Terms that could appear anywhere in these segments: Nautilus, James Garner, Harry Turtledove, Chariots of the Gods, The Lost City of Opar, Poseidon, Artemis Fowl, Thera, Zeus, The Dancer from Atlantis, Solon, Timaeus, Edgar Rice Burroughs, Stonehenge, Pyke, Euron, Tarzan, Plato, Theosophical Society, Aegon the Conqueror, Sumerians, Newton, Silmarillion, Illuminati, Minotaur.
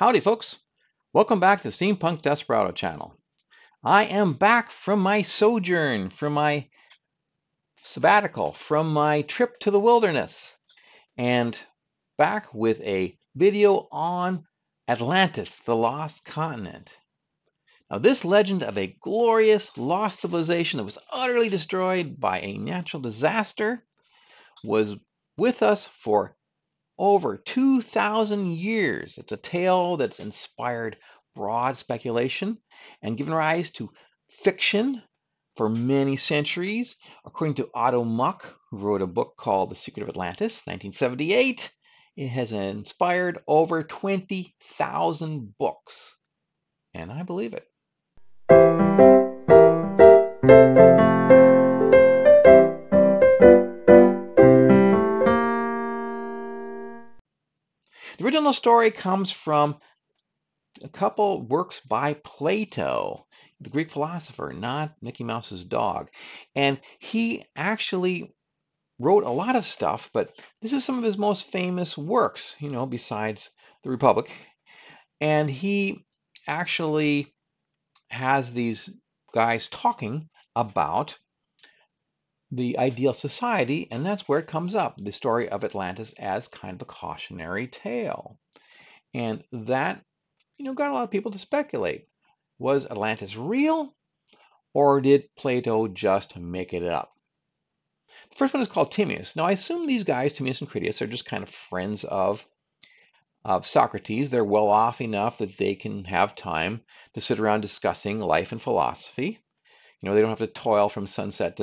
Howdy folks, welcome back to the Steampunk Desperado channel. I am back from my sojourn, from my sabbatical, from my trip to the wilderness, and back with a video on Atlantis, the lost continent. Now this legend of a glorious lost civilization that was utterly destroyed by a natural disaster was with us for over 2,000 years. It's a tale that's inspired broad speculation and given rise to fiction for many centuries. According to Otto Muck, who wrote a book called The Secret of Atlantis, 1978, it has inspired over 20,000 books. And I believe it. The original story comes from a couple works by Plato, the Greek philosopher, not Mickey Mouse's dog. And he actually wrote a lot of stuff, but this is some of his most famous works, you know, besides The Republic. And he actually has these guys talking about the ideal society, and that's where it comes up, the story of Atlantis as kind of a cautionary tale. And that, you know, got a lot of people to speculate. Was Atlantis real, or did Plato just make it up? The first one is called Timaeus. Now I assume these guys, Timaeus and Critias, are just kind of friends of Socrates. They're well off enough that they can have time to sit around discussing life and philosophy. You know, they don't have to toil from sunset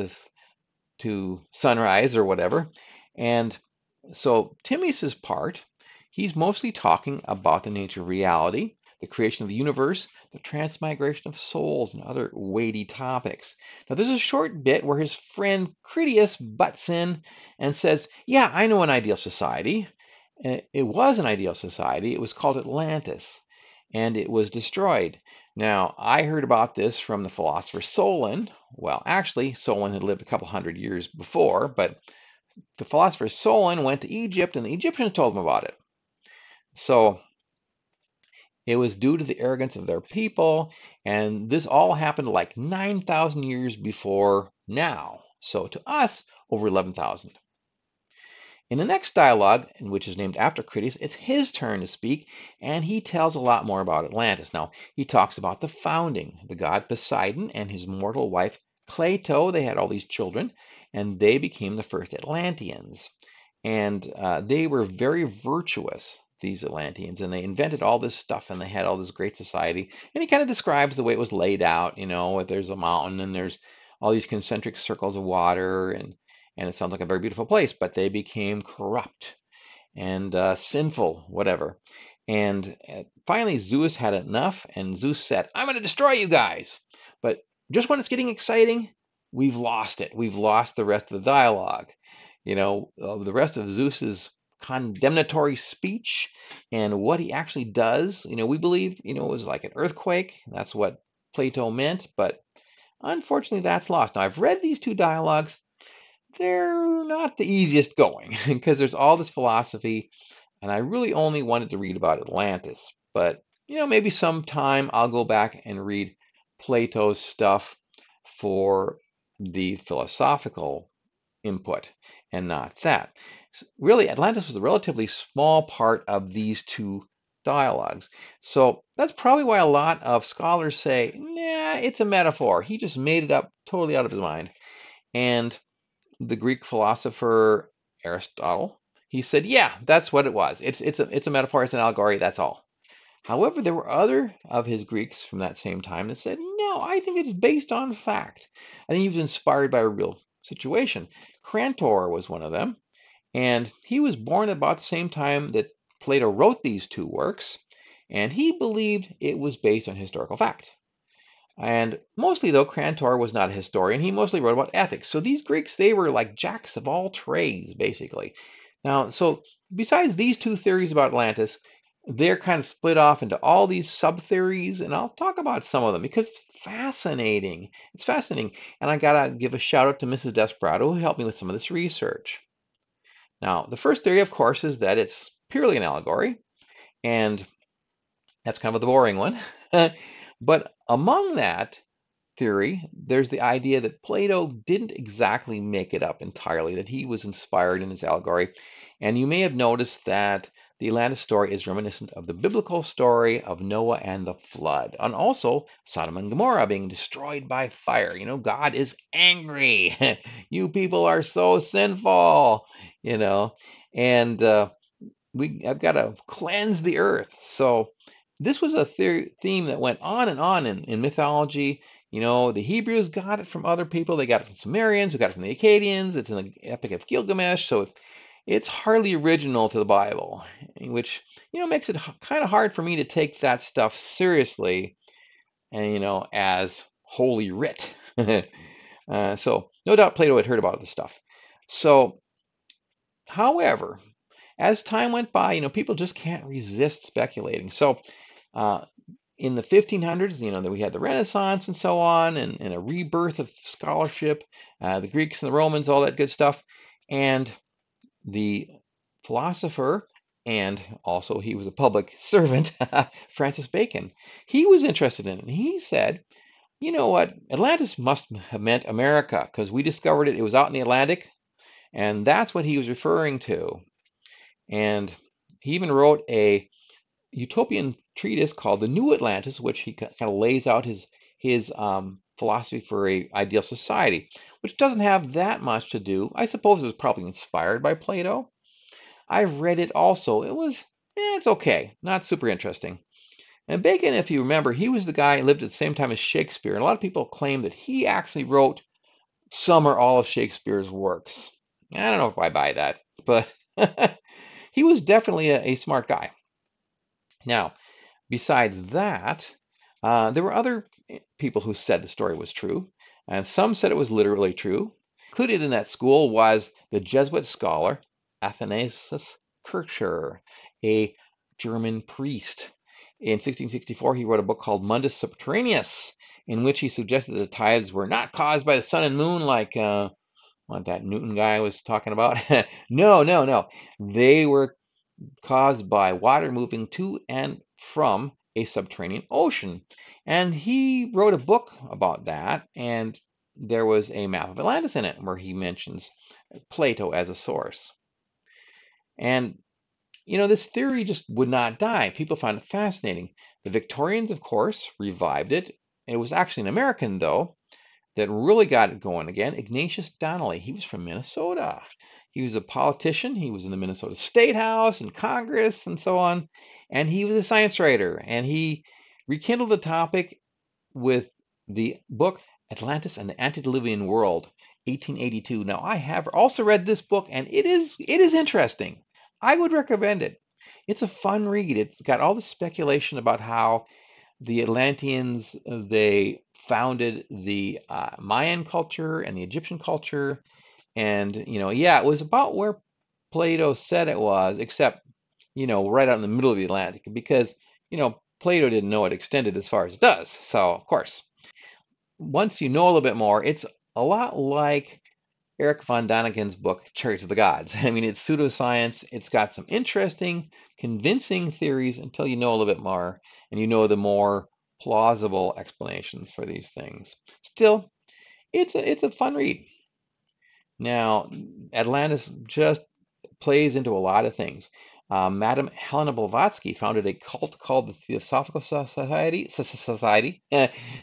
to sunrise or whatever. And so Timaeus's part, he's mostly talking about the nature of reality, the creation of the universe, the transmigration of souls, and other weighty topics. Now there's a short bit where his friend Critias butts in and says, yeah, I know an ideal society. It was an ideal society. It was called Atlantis, and it was destroyed. Now, I heard about this from the philosopher Solon. Well, actually, Solon had lived a couple hundred years before, but the philosopher Solon went to Egypt, and the Egyptians told him about it. So it was due to the arrogance of their people, and this all happened like 9,000 years before now. So to us, over 11,000. In the next dialogue, which is named after Critias, it's his turn to speak, and he tells a lot more about Atlantis. Now, he talks about the founding, the god Poseidon and his mortal wife Clito. They had all these children, and they became the first Atlanteans. And they were very virtuous, these Atlanteans, and they invented all this stuff, and they had all this great society. And he kind of describes the way it was laid out, you know, there's a mountain, and there's all these concentric circles of water, and it sounds like a very beautiful place, but they became corrupt and sinful, whatever. And finally, Zeus had enough, and Zeus said, I'm going to destroy you guys. But just when it's getting exciting, we've lost it. We've lost the rest of the dialogue. You know, the rest of Zeus's condemnatory speech and what he actually does. You know, we believe, you know, it was like an earthquake. That's what Plato meant, but unfortunately, that's lost. Now, I've read these two dialogues. They're not the easiest going because there's all this philosophy, and I really only wanted to read about Atlantis. But, you know, maybe sometime I'll go back and read Plato's stuff for the philosophical input and not that. So really, Atlantis was a relatively small part of these two dialogues. So that's probably why a lot of scholars say, nah, it's a metaphor. He just made it up totally out of his mind. And the Greek philosopher Aristotle, he said, yeah, that's what it was. It's a metaphor, it's an allegory, that's all. However, there were other of his Greeks from that same time that said, no, I think it's based on fact. I think he was inspired by a real situation. Crantor was one of them, and he was born about the same time that Plato wrote these two works, and he believed it was based on historical fact. And mostly, though, Crantor was not a historian. He mostly wrote about ethics. So these Greeks, they were like jacks of all trades, basically. Now, so besides these two theories about Atlantis, they're kind of split off into all these sub-theories, and I'll talk about some of them because it's fascinating. It's fascinating. And I got to give a shout-out to Mrs. Desperado, who helped me with some of this research. Now, the first theory, of course, is that it's purely an allegory, and That's kind of the boring one. But among that theory, there's the idea that Plato didn't exactly make it up entirely, that he was inspired in his allegory. And you may have noticed that the Atlantis story is reminiscent of the biblical story of Noah and the flood, and also Sodom and Gomorrah being destroyed by fire. You know, God is angry. You people are so sinful, you know, and I've got to cleanse the earth. So this was a theme that went on and on in mythology. You know, the Hebrews got it from other people. They got it from Sumerians, who got it from the Akkadians. It's in the Epic of Gilgamesh. So it's hardly original to the Bible, which, you know, makes it kind of hard for me to take that stuff seriously and, you know, as holy writ. So no doubt Plato had heard about this stuff. So, however, as time went by, you know, people just can't resist speculating. So in the 1500s, you know, we had the Renaissance and so on, and a rebirth of scholarship, the Greeks and the Romans, all that good stuff. And the philosopher, and also he was a public servant, Francis Bacon, he was interested in it. And he said, you know what, Atlantis must have meant America, because we discovered it was out in the Atlantic, and that's what he was referring to. And he even wrote a utopian treatise called The New Atlantis, which he kind of lays out his philosophy for an ideal society, which doesn't have that much to do. I suppose it was probably inspired by Plato. I've read it also. It was, it's okay, not super interesting. And Bacon, if you remember, he was the guy who lived at the same time as Shakespeare. And a lot of people claim that he actually wrote some or all of Shakespeare's works. I don't know if I buy that, but he was definitely a smart guy. Now, besides that, there were other people who said the story was true, and some said it was literally true. Included in that school was the Jesuit scholar Athanasius Kircher, a German priest. In 1664, he wrote a book called Mundus Subterraneus, in which he suggested that the tides were not caused by the sun and moon, like what that Newton guy was talking about. No. They were caused by water moving to and from a subterranean ocean. And he wrote a book about that, and there was a map of Atlantis in it where he mentions Plato as a source. And, you know, this theory just would not die. People found it fascinating. The Victorians, of course, revived it. It was actually an American, though, that really got it going again. Ignatius Donnelly, he was from Minnesota. He was a politician. He was in the Minnesota State House and Congress and so on. And he was a science writer, and he rekindled the topic with the book Atlantis and the Antediluvian World, 1882. Now, I have also read this book, and it is interesting. I would recommend it. It's a fun read. It's got all the speculation about how the Atlanteans, they founded the Mayan culture and the Egyptian culture. And, you know, yeah, it was about where Plato said it was, except, you know, right out in the middle of the Atlantic, because, you know, Plato didn't know it extended as far as it does. So, of course, once you know a little bit more, it's a lot like Eric von Daniken's book, Chariots of the Gods. I mean, it's pseudoscience. It's got some interesting, convincing theories until you know a little bit more, and you know the more plausible explanations for these things. Still, it's a fun read. Now, Atlantis just plays into a lot of things. Madame Helena Blavatsky founded a cult called the Theosophical Society.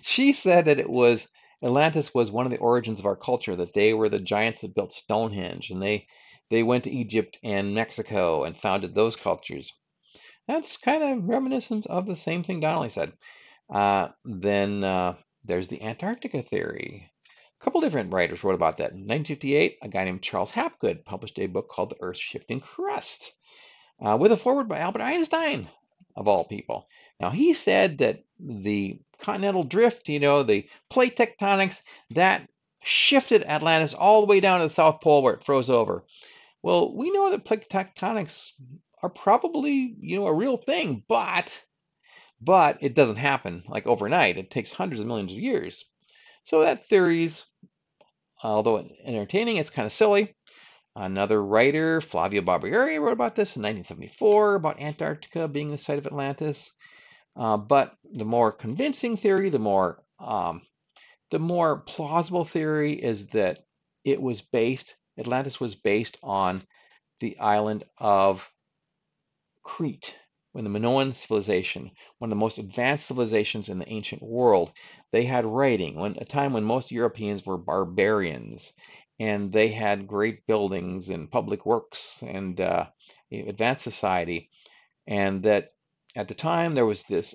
She said that Atlantis was one of the origins of our culture, that they were the giants that built Stonehenge, and they went to Egypt and Mexico and founded those cultures. That's kind of reminiscent of the same thing Donnelly said. Then there's the Antarctica theory. A couple different writers wrote about that. In 1958, a guy named Charles Hapgood published a book called The Earth's Shifting Crust, with a foreword by Albert Einstein, of all people. Now, he said that the continental drift, you know, the plate tectonics, that shifted Atlantis all the way down to the South Pole where it froze over. Well, we know that plate tectonics are probably, you know, a real thing, but it doesn't happen like overnight. It takes hundreds of millions of years. So that theory's, although entertaining, it's kind of silly. Another writer, Flavio Barbieri, wrote about this in 1974, about Antarctica being the site of Atlantis. But the more convincing theory, the more plausible theory is that it was based, Atlantis was based on the island of Crete. When the Minoan civilization, one of the most advanced civilizations in the ancient world, they had writing, a time when most Europeans were barbarians, and they had great buildings and public works and advanced society, and that at the time there was this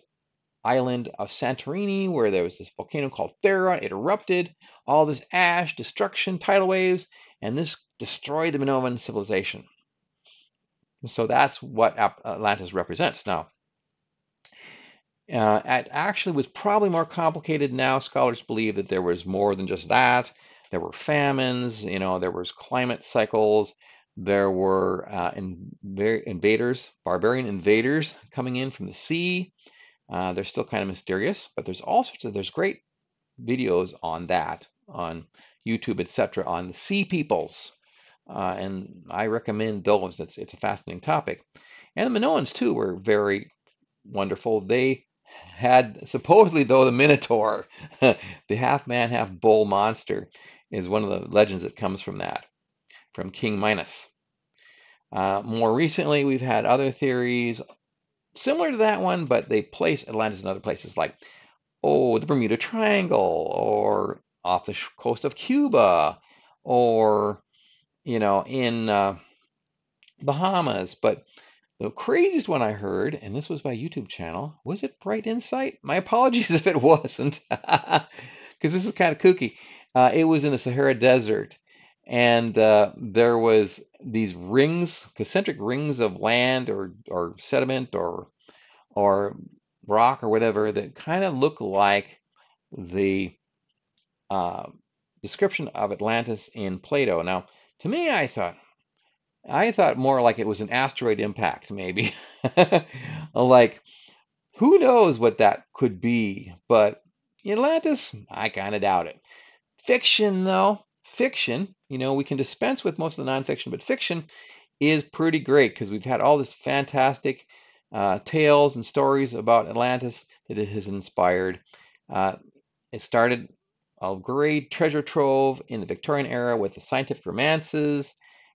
island of Santorini where there was this volcano called Thera. It erupted, all this ash, destruction, tidal waves, and this destroyed the Minoan civilization. So that's what Atlantis represents. Now, it actually was probably more complicated now. Scholars believe that there was more than just that. There were famines, there was climate cycles. There were invaders, barbarian invaders coming in from the sea. They're still kind of mysterious, but there's all sorts of, there's great videos on that on YouTube, etc., on the sea peoples. And I recommend those. It's a fascinating topic. And the Minoans, too, were very wonderful. They had, supposedly, though, the Minotaur, the half-man, half-bull monster, is one of the legends that comes from that, from King Minos. More recently, we've had other theories similar to that one, but they place Atlantis in other places, like, the Bermuda Triangle, or off the coast of Cuba, or in Bahamas. But the craziest one I heard, and this was my YouTube channel, was it Bright Insight? My apologies if it wasn't, because this is kind of kooky. It was in the Sahara Desert, and there was these rings, concentric rings of land or sediment or rock or whatever that kind of look like the description of Atlantis in Plato. Now, to me, I thought more like it was an asteroid impact, maybe. Like, who knows what that could be? But Atlantis, I kind of doubt it. Fiction, though, we can dispense with most of the nonfiction, but fiction is pretty great because we've had all this fantastic tales and stories about Atlantis that it has inspired. It started a great treasure trove in the Victorian era with the scientific romances,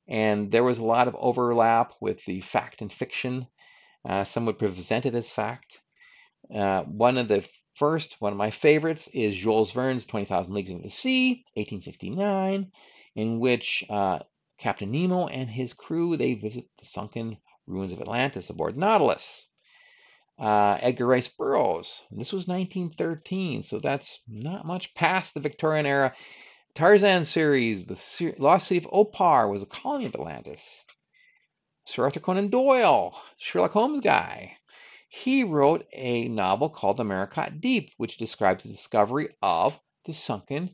and there was a lot of overlap with the fact and fiction. Some would present it as fact. One of my favorites is Jules Verne's 20,000 Leagues Under the Sea, 1869, in which Captain Nemo and his crew, they visit the sunken ruins of Atlantis aboard Nautilus. Edgar Rice Burroughs, this was 1913, so that's not much past the Victorian era. Tarzan series, the Lost City of Opar was a colony of Atlantis. Sir Arthur Conan Doyle, Sherlock Holmes guy, he wrote a novel called The Maricot Deep, which describes the discovery of the sunken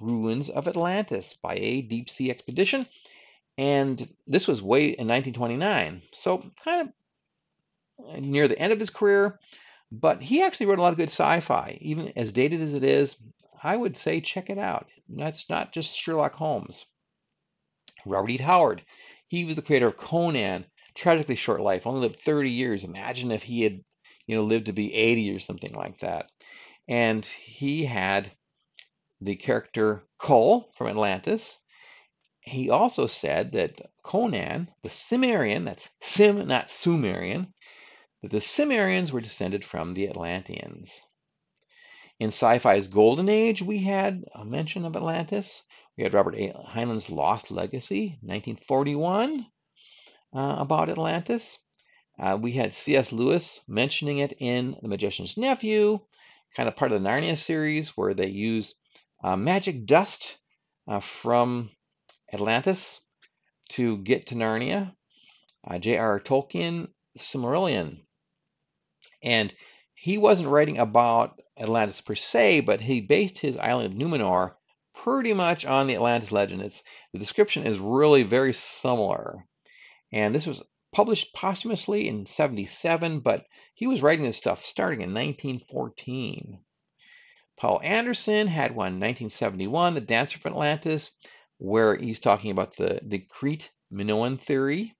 ruins of Atlantis by a deep sea expedition, and this was way in 1929, so kind of near the end of his career, but he actually wrote a lot of good sci-fi. Even as dated as it is, I would say check it out. That's not just Sherlock Holmes. Robert E. Howard, he was the creator of Conan, tragically short life, only lived 30 years. Imagine if he had, lived to be 80 or something like that. And he had the character Cole from Atlantis. He also said that Conan, the Cimmerian, that's Sim, not Sumerian, that the Cimmerians were descended from the Atlanteans. In sci-fi's golden age, we had a mention of Atlantis. We had Robert Heinlein's Lost Legacy, 1941, about Atlantis. We had C.S. Lewis mentioning it in The Magician's Nephew, kind of part of the Narnia series, where they use magic dust from Atlantis to get to Narnia. J.R.R. Tolkien, Silmarillion. And he wasn't writing about Atlantis per se, but he based his island of Numenor pretty much on the Atlantis legend. The description is really very similar. And this was published posthumously in 1977, but he was writing this stuff starting in 1914. Paul Anderson had one in 1971, The Dancer from Atlantis, where he's talking about the Crete Minoan theory.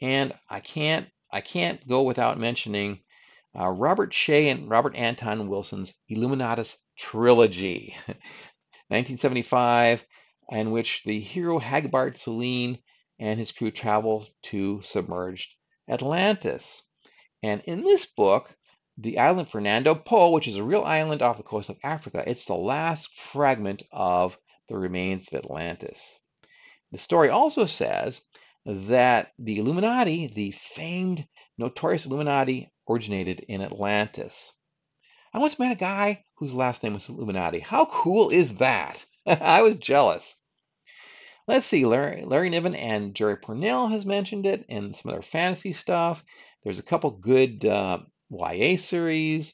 And I can't go without mentioning Robert Shea and Robert Anton Wilson's Illuminatus Trilogy, 1975, in which the hero Hagbard Selene and his crew travel to submerged Atlantis. And in this book, the island Fernando Po, which is a real island off the coast of Africa, it's the last fragment of the remains of Atlantis. The story also says that the Illuminati, the famed, notorious Illuminati, originated in Atlantis. I once met a guy whose last name was Illuminati. How cool is that? I was jealous. Let's see, Larry Niven and Jerry Pornell has mentioned it and some other fantasy stuff. There's a couple good YA series,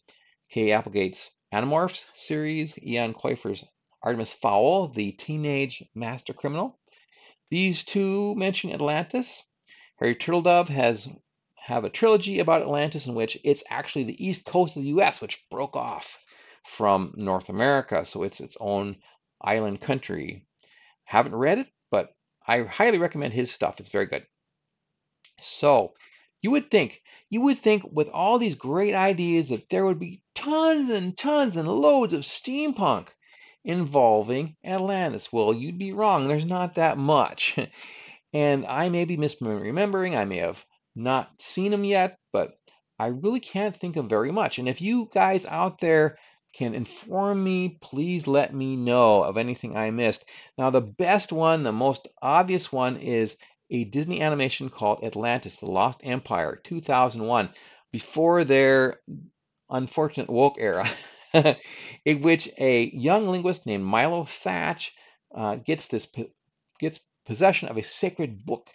Kay Applegate's Animorphs series, Ian Coiffer's Artemis Fowl, the teenage master criminal. These two mention Atlantis. Harry Turtledove have a trilogy about Atlantis in which it's actually the east coast of the U.S., which broke off from North America, so it's its own island country. Haven't read it, but I highly recommend his stuff. It's very good. So you would think with all these great ideas that there would be tons and loads of steampunk involving Atlantis. Well, you'd be wrong. There's not that much. And I may be misremembering. I may have not seen them yet, but I really can't think of very much. And if you guys out there can inform me, please let me know of anything I missed. Now, the best one, the most obvious one, is a Disney animation called Atlantis, The Lost Empire, 2001, before their unfortunate woke era, in which a young linguist named Milo Thatch gets possession of a sacred book,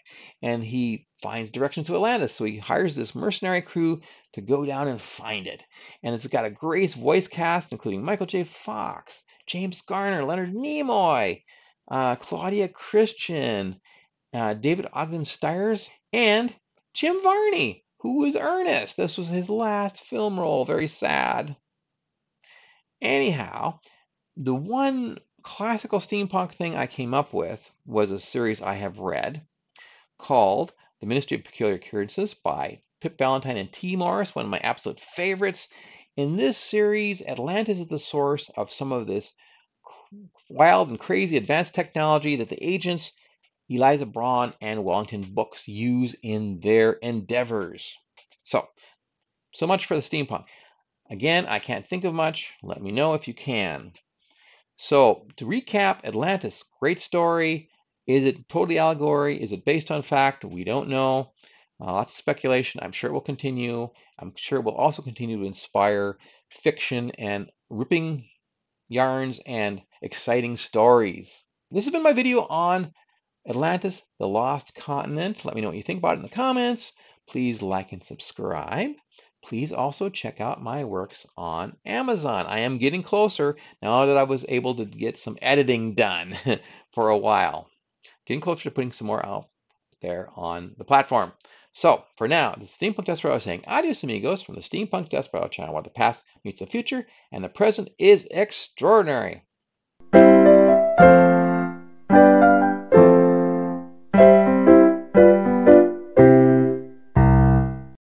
and he finds directions to Atlantis. So he hires this mercenary crew to go down and find it. And it's got a great voice cast, including Michael J. Fox, James Garner, Leonard Nimoy, Claudia Christian, David Ogden Stiers, and Jim Varney, who was Ernest. This was his last film role. Very sad. Anyhow, the one classical steampunk thing I came up with was a series I have read called The Ministry of Peculiar Occurrences by Pip Valentine and T. Morris, one of my absolute favorites. In this series, Atlantis is the source of some of this wild and crazy advanced technology that the agents Eliza Braun and Wellington Books use in their endeavors. So much for the steampunk. Again, I can't think of much. Let me know if you can. So to recap, Atlantis, great story. Is it totally allegory? Is it based on fact? We don't know. Lots of speculation. I'm sure it will continue. I'm sure it will also continue to inspire fiction and ripping yarns and exciting stories. This has been my video on Atlantis, the Lost Continent. Let me know what you think about it in the comments. Please like and subscribe. Please also check out my works on Amazon. I am getting closer now that I was able to get some editing done for a while. Getting closer to putting some more out there on the platform. So for now, this is Steampunk Desperado saying adios amigos from the Steampunk Desperado channel, where the past meets the future and the present is extraordinary.